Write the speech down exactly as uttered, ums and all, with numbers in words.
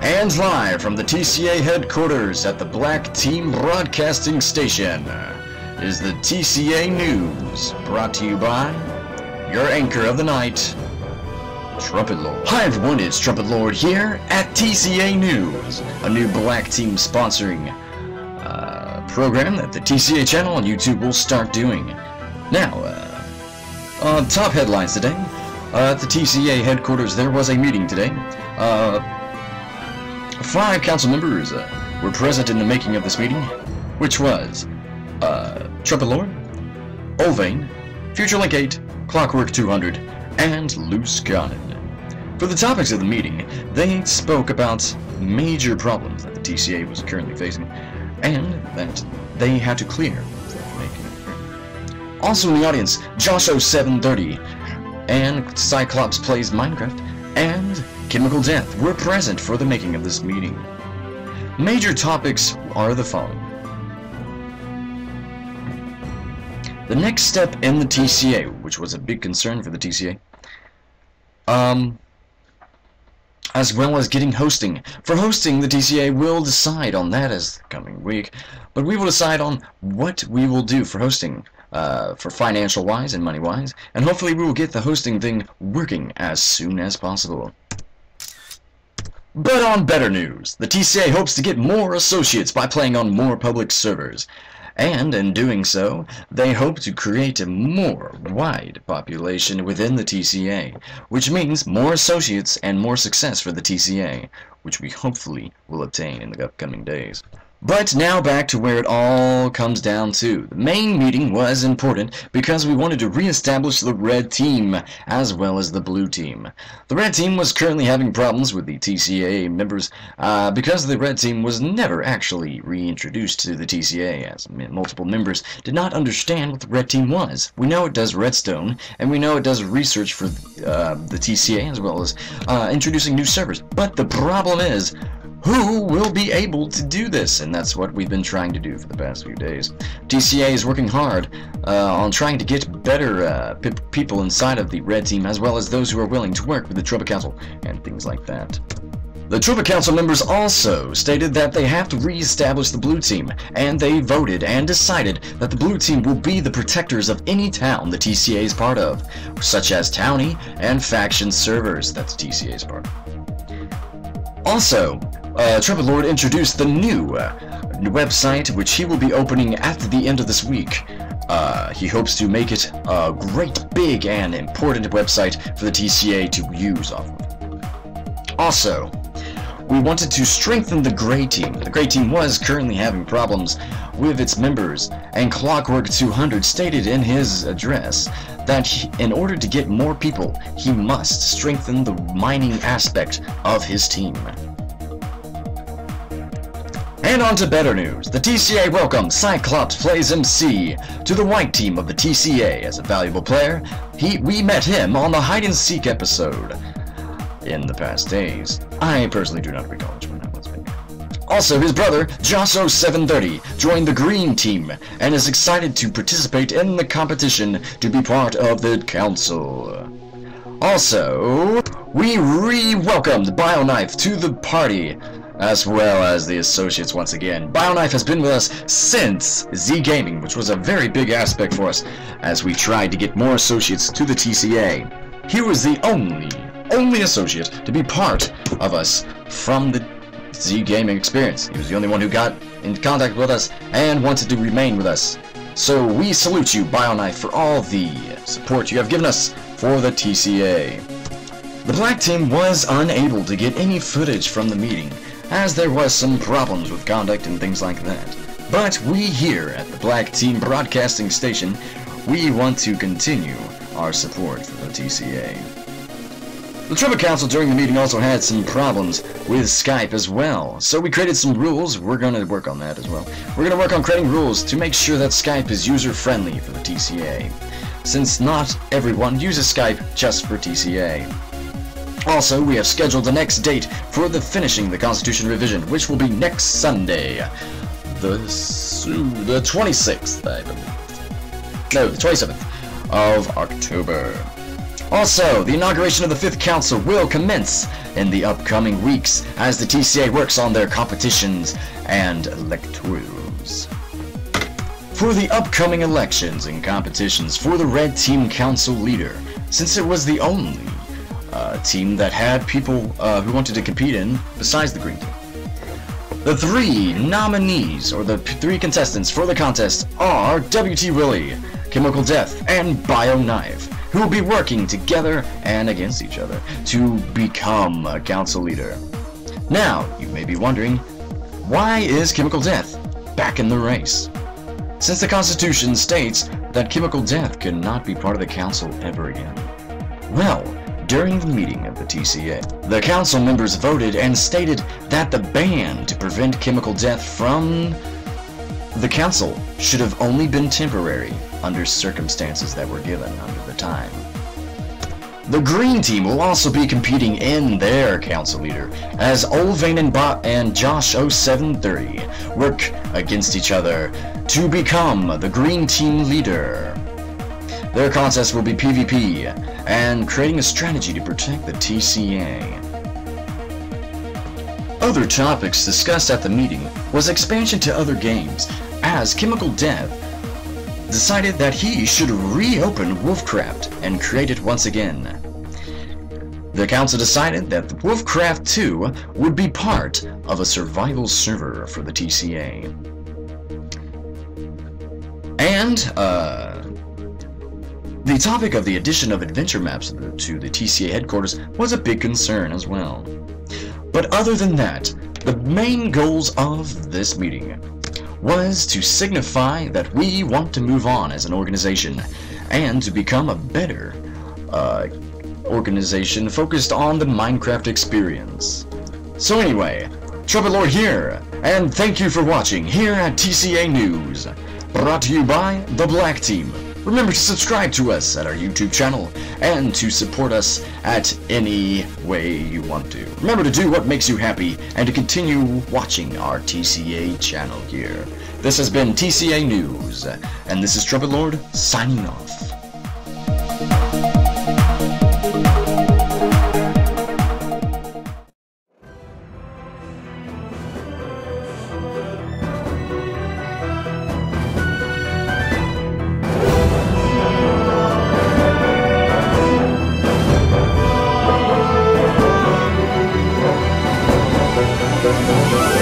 And live from the T C A headquarters at the Black Team Broadcasting Station is the T C A News, brought to you by your anchor of the night, Trumpet Lord. Hi everyone, it's Trumpet Lord here at T C A News, a new Black Team sponsoring uh, program that the T C A channel on YouTube will start doing. Now, uh, on top headlines today, uh, at the T C A headquarters there was a meeting today. Uh, Five council members uh, were present in the making of this meeting, which was uh, Treblelord, Olvain, Future Link eight, Clockwork two hundred, and Loose Gannon. For the topics of the meeting, they spoke about major problems that the T C A was currently facing, and that they had to clear before making. Also in the audience, Josho seven thirty, and Cyclops Plays Minecraft, and Chemical Death were present for the making of this meeting. Major topics are the following. The next step in the T C A, which was a big concern for the T C A, um, as well as getting hosting. For hosting, the T C A will decide on that as the coming week, but we will decide on what we will do for hosting, uh, for financial-wise and money-wise, and hopefully we will get the hosting thing working as soon as possible. But on better news, the T C A hopes to get more associates by playing on more public servers, and in doing so, they hope to create a more wide population within the T C A, which means more associates and more success for the T C A, which we hopefully will obtain in the upcoming days. But now back to where it all comes down to. The main meeting was important because we wanted to reestablish the red team as well as the blue team. The red team was currently having problems with the T C A members uh, because the red team was never actually reintroduced to the T C A, as multiple members did not understand what the red team was. We know it does redstone, and we know it does research for uh, the T C A as well as uh, introducing new servers. But the problem is, who will be able to do this? And that's what we've been trying to do for the past few days. T C A is working hard uh, on trying to get better uh, people inside of the red team, as well as those who are willing to work with the Trumpet Council and things like that. The Trumpet Council members also stated that they have to re-establish the blue team, and they voted and decided that the blue team will be the protectors of any town the T C A is part of, such as townie and faction servers that the T C A is part of. Also, Uh, Trumpet Lord introduced the new uh, website, which he will be opening at the end of this week. Uh, he hopes to make it a great, big, and important website for the T C A to use off of. Also, we wanted to strengthen the Gray Team. The Gray Team was currently having problems with its members, and Clockwork two hundred stated in his address that he, in order to get more people, he must strengthen the mining aspect of his team. And on to better news. The T C A welcomes Cyclops Plays M C to the white team of the T C A as a valuable player. He, we met him on the hide and seek episode in the past days. I personally do not recall which one that was. Also, his brother Josho seven thirty joined the green team and is excited to participate in the competition to be part of the council. Also, we re-welcomed BioKnife to the party, as well as the associates once again. BioKnife has been with us since Z Gaming, which was a very big aspect for us as we tried to get more associates to the T C A. He was the only, only associate to be part of us from the Z Gaming experience. He was the only one who got in contact with us and wanted to remain with us. So we salute you, BioKnife, for all the support you have given us for the T C A. The Black Team was unable to get any footage from the meeting, as there was some problems with conduct and things like that. But we here at the Black Team Broadcasting Station, we want to continue our support for the T C A. The Trumpet Council during the meeting also had some problems with Skype as well, so we created some rules. We're going to work on that as well. We're going to work on creating rules to make sure that Skype is user-friendly for the T C A, since not everyone uses Skype just for T C A. Also, we have scheduled the next date for the finishing the Constitution revision, which will be next Sunday, the the twenty-sixth, I believe. No, the twenty-seventh of October. Also, the inauguration of the fifth Council will commence in the upcoming weeks as the T C A works on their competitions and electorals. For the upcoming elections and competitions for the Red Team Council leader, since it was the only uh, team that had people uh, who wanted to compete in besides the Green Team. The three nominees, or the p three contestants for the contest, are W T Willie, Chemical Death, and BioKnife, who will be working together and against each other to become a council leader. Now, you may be wondering, why is Chemical Death back in the race? Since the Constitution states that Chemical Death cannot be part of the council ever again. Well, during the meeting of the T C A, the council members voted and stated that the ban to prevent Chemical Death from the council should have only been temporary under circumstances that were given under the time. The Green Team will also be competing in their council leader as Olvainenbot and Josho seven thirty work against each other to become the Green Team leader. Their contest will be PvP and creating a strategy to protect the T C A. Other topics discussed at the meeting was expansion to other games, as Chemical Death decided that he should reopen Wolfcraft and create it once again. The council decided that Wolfcraft two would be part of a survival server for the T C A. And, uh... the topic of the addition of adventure maps to the T C A headquarters was a big concern as well. But other than that, the main goals of this meeting was to signify that we want to move on as an organization and to become a better uh, organization focused on the Minecraft experience. So anyway, Trumpet Lord here, and thank you for watching here at T C A News, brought to you by the Black Team. Remember to subscribe to us at our YouTube channel and to support us at any way you want to. Remember to do what makes you happy and to continue watching our T C A channel here. This has been T C A News, and this is Trumpet Lord signing off. We'll be right back.